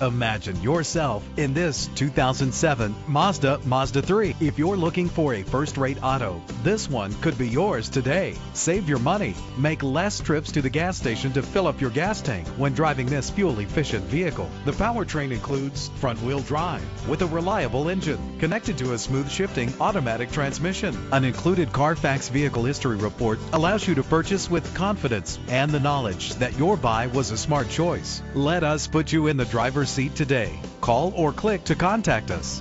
Imagine yourself in this 2007 Mazda 3. If you're looking for a first-rate auto, this one could be yours today. Save your money. Make less trips to the gas station to fill up your gas tank when driving this fuel-efficient vehicle. The powertrain includes front-wheel drive with a reliable engine connected to a smooth shifting automatic transmission. An included Carfax Vehicle History Report allows you to purchase with confidence and the knowledge that your buy was a smart choice. Let us put you in the driver's seat today. Call or click to contact us.